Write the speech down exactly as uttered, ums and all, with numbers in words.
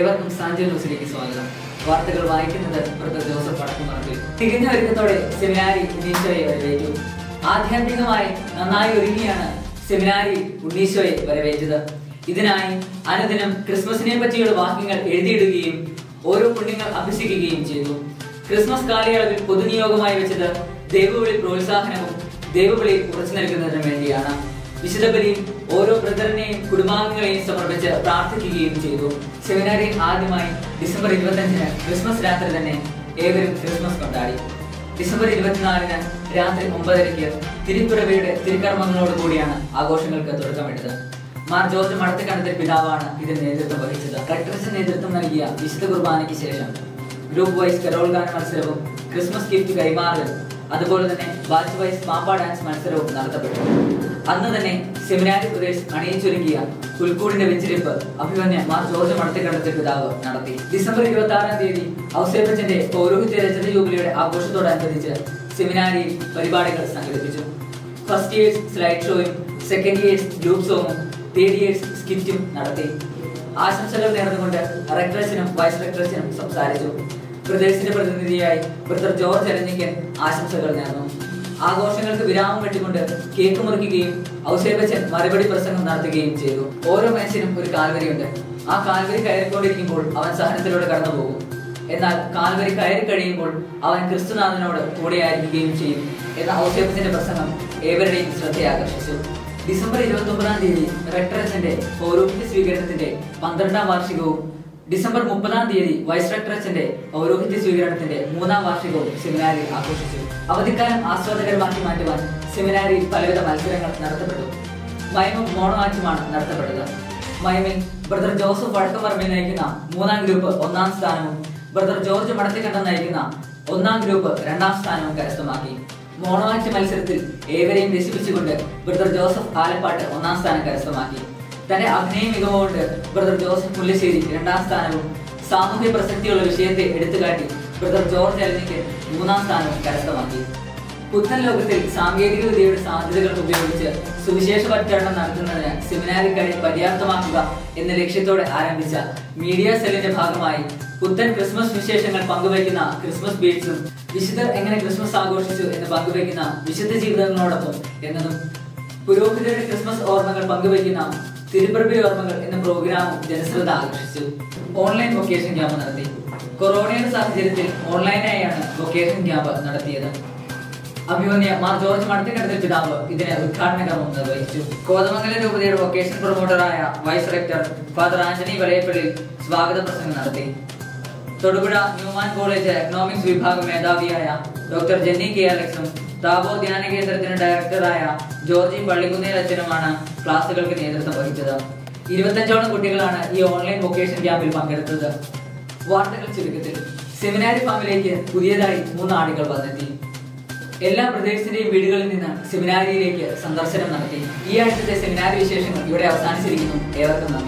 ഏവർക്കും സാന്റ് ജോസഫിലേക്ക് സ്വാഗതം. വാർത്തകൾ വായിക്കുന്നത് പ്രൊഫസർ ജോസഫ് പടക്കുമറമ്പിൽ. തികഞ്ഞ ഒരുക്കത്തോടെ സെമിനാരി ഉണ്ണീശോയെ വരവേറ്റു. ആധ്യാത്മികമായി നന്നായി ഒരുങ്ങിയാണ് സെമിനാരി ഉണ്ണീശോയെ വരവേറ്റത്. ഇതിനായി അനുദിനം ക്രിസ്മസിനെ പറ്റിയുള്ള വാക്യങ്ങൾ എഴുതിയിടുകയും ഓരോ കുഞ്ഞുങ്ങൾ അഭ്യസിക്കുകയും ചെയ്തു. ക്രിസ്മസ് കാലയളവിൽ പൊതുനിയോഗമായി വെച്ചത് ദൈവവിളി പ്രോത്സാഹനവും ദൈവവിളി ഉറച്ചു നൽകുന്നതിനും വേണ്ടിയാണ്. വിശുദ്ധ ബലിയിൽ ഓരോ ബ്രദറിനെയും കുടുംബാംഗങ്ങളെയും സമർപ്പിച്ച് പ്രാർത്ഥിക്കുകയും ചെയ്തു. സെമിനാരി ആദ്യമായി ഡിസംബർ ഇരുപത്തിയഞ്ചിന് ക്രിസ്മസ് രാത്രി തന്നെ ഏവരും ക്രിസ്മസ് കൊണ്ടാടി. ഡിസംബർ ഇരുപത്തിനാലിന് രാത്രി ഒമ്പതരയ്ക്ക് തിരുപ്പിറവിയുടെ തിരുക്കർമ്മങ്ങളോട് കൂടിയാണ് ആഘോഷങ്ങൾക്ക് തുടക്കമിട്ടത്. മാർ ജോർജ് മടത്തക്കണ്ടത്തിൽ പിതാവാണ് ഇതിന് നേതൃത്വം വഹിച്ചത്. റക്ടറിന് നേതൃത്വം നൽകിയ വിശുദ്ധ കുർബാനയ്ക്ക് ശേഷം ഗ്രൂപ്പ് വൈസ് കരോൾ ഗാന മത്സരവും ക്രിസ്മസ് ഗിഫ്റ്റ് കൈമാറലും അതുപോലെ തന്നെ ബാച്ച് വൈസ് പാപ്പ ഡാൻസ് മത്സരവും നടത്തപ്പെട്ടു. അന്ന് തന്നെ സെമിനാരി പ്രദേശ് അണിയിച്ചൊരുക്കിയ പുൽക്കൂടിന്റെ വെച്ചിരിപ്പ് അഭിമന്യ മാർ ജോർജ് മടത്തക്കണ്ടത്തിൽ പിതാവ് നടത്തി. ഡിസംബർ ഇരുപത്തി ആറാം തീയതി ഔസേപ്പച്ചന്റെ പൗരോഹിത്യ രചന ജൂബിലിയുടെ ആഘോഷത്തോടനുബന്ധിച്ച് സെമിനാരിയിൽ പരിപാടികൾ സംഘടിപ്പിച്ചു. ഫസ്റ്റ് ഇയേഴ്സ് സ്ലൈഡ് ഷോയും സെക്കൻഡ് ഇയേഴ്സ് ഗ്രൂപ്പ് സോങ്ങും തേർഡ് ഇയേഴ്സ് സ്കിറ്റും നടത്തി. ആശംസകൾ നേർന്നുകൊണ്ട് റക്ടറസിനും വൈസ് റക്ടറസിനും സംസാരിച്ചു. പ്രദേശത്തിന്റെ പ്രതിനിധിയായി ബ്രദർ ജോർജ് അലഞ്ഞിക്കൻ ആശംസകൾ നേർന്നു. ആഘോഷങ്ങൾക്ക് വിരാമം വെട്ടിക്കൊണ്ട് കേക്ക് മുറിക്കുകയും ഔസേപ്പച്ചൻ മറുപടി പ്രസംഗം നടത്തുകയും ചെയ്തു. ഓരോ മനുഷ്യനും ഒരു കാൽവരിയുണ്ട്. ആ കാൽവരി കയറിക്കൊണ്ടിരിക്കുമ്പോൾ അവൻ സഹനത്തിലൂടെ കടന്നു പോകും. എന്നാൽ കാൽവരി കയറി കഴിയുമ്പോൾ അവൻ ക്രിസ്തുനാഥനോട് കൂടെയായിരിക്കുകയും ചെയ്യും എന്ന ഔസേപ്പച്ചന്റെ പ്രസംഗം ഏവരുടെയും ശ്രദ്ധയാകർഷിച്ചു. ഡിസംബർ ഇരുപത്തി ഒമ്പതാം തീയതി റെക്ടറച്ചന്റെ പൗരോഹിത്യ സ്വീകരണത്തിന്റെ പന്ത്രണ്ടാം വാർഷികവും ഡിസംബർ മുപ്പതാം തീയതി വൈസ് റക്ടറച്ചന്റെ പൗരോഹിത്യ സ്വീകരണത്തിന്റെ മൂന്നാം വാർഷികവും സെമിനാരി ആഘോഷിച്ചു. അവധിക്കാലം ആസ്വാദകരമാക്കി മാറ്റുവാൻ സെമിനാരിയിൽ പലവിധ മത്സരങ്ങൾ നടത്തപ്പെട്ടു. മൈമും മോണോ ആറ്റുമാണ് നടത്തപ്പെട്ടത്. മൈമിൽ ബ്രദർ ജോസഫ് വടക്കുമറമ്പിൽ നയിക്കുന്ന മൂന്നാം ഗ്രൂപ്പ് ഒന്നാം സ്ഥാനവും ബ്രദർ ജോർജ് മടത്തിക്കണ്ടം നയിക്കുന്ന ഒന്നാം ഗ്രൂപ്പ് രണ്ടാം സ്ഥാനവും കരസ്ഥമാക്കി. മോണോ ആറ്റ് മത്സരത്തിൽ ഏവരെയും രസിപ്പിച്ചുകൊണ്ട് ബ്രദർ ജോസഫ് ആലപ്പാട്ട് ഒന്നാം സ്ഥാനം കരസ്ഥമാക്കി. തന്റെ അഭിനയ മികവുകൊണ്ട് ബ്രദർ ജോസഫ് മുല്ലശ്ശേരി രണ്ടാം സ്ഥാനവും സാമൂഹ്യ പ്രസക്തിയുള്ള വിഷയത്തെ എടുത്തുകാട്ടി ബ്രദർ ജോർജ് അലഞ്ഞിക്കൻ മൂന്നാം സ്ഥാനവും കരസ്ഥമാക്കി. പുത്തൻ ലോകത്തിൽ സാങ്കേതിക വിദ്യയുടെ സാധ്യതകൾ ഉപയോഗിച്ച് സുവിശേഷവൽക്കരണം നടത്തുന്നതിന് സെമിനാരിക്കാരെ പര്യാപ്തമാക്കുക എന്ന ലക്ഷ്യത്തോടെ ആരംഭിച്ച മീഡിയ സെല്ലിന്റെ ഭാഗമായി പുത്തൻ ക്രിസ്മസ് വിശേഷങ്ങൾ പങ്കുവയ്ക്കുന്ന ക്രിസ്മസ് ബീഡ്സും വിശുദ്ധർ എങ്ങനെ ക്രിസ്മസ് ആഘോഷിച്ചു എന്ന് പങ്കുവയ്ക്കുന്ന വിശുദ്ധ ജീവിതങ്ങളോടൊപ്പം എന്നതും പുരോഹിതരുടെ ക്രിസ്മസ് ഓർമ്മകൾ പങ്കുവയ്ക്കുന്ന തിരുപ്പിറവി ഓർമ്മകൾ എന്ന പ്രോഗ്രാമും ജനശ്രദ്ധ ആകർഷിച്ചു. ഓൺലൈൻ വൊക്കേഷൻ ക്യാമ്പ് നടത്തി. കൊറോണയുടെ സാഹചര്യത്തിൽ ഓൺലൈനായാണ് വൊക്കേഷൻ ക്യാമ്പ് നടത്തിയത്. അഭിമന്യ മാർ ജോർജ് മടത്തക്കണ്ടത്തിൽ പിതാവ് ഇതിന് ഉദ്ഘാടന കർമ്മം നിർവഹിച്ചു. കോതമംഗലം രൂപതയുടെ വൊക്കേഷൻ പ്രൊമോട്ടറായ vice rector father Antony Valayappally സ്വാഗത പ്രസംഗം നടത്തി. തൊടുപുഴ ന്യൂമാൻ കോളേജ് എക്കണോമിക്സ് വിഭാഗം മേധാവിയായ ഡോക്ടർ ജെന്നി കെ അലക്സും താബോ ധ്യാന കേന്ദ്രത്തിന് ഡയറക്ടറായ ജോർജി പള്ളിക്കുന്നേൽ അച്ഛനുമാണ് ക്ലാസുകൾക്ക് നേതൃത്വം വഹിച്ചത്. ഇരുപത്തഞ്ചോളം കുട്ടികളാണ് ഈ ഓൺലൈൻ വൊക്കേഷൻ ക്യാമ്പിൽ പങ്കെടുത്തത്. വാർത്തകൾ ചുരുക്കത്തിൽ. സെമിനാരി ഫാമിലേക്ക് പുതിയതായി മൂന്നാളുകൾ വന്നെത്തി. എല്ലാ പ്രദേശത്തിന്റെയും വീടുകളിൽ നിന്ന് സെമിനാരിയിലേക്ക് സന്ദർശനം നടത്തി. ഈ ആഴ്ചത്തെ സെമിനാരി വിശേഷങ്ങൾ ഇവിടെ അവസാനിച്ചിരിക്കുന്നു. ഏവർക്കും നന്ദി.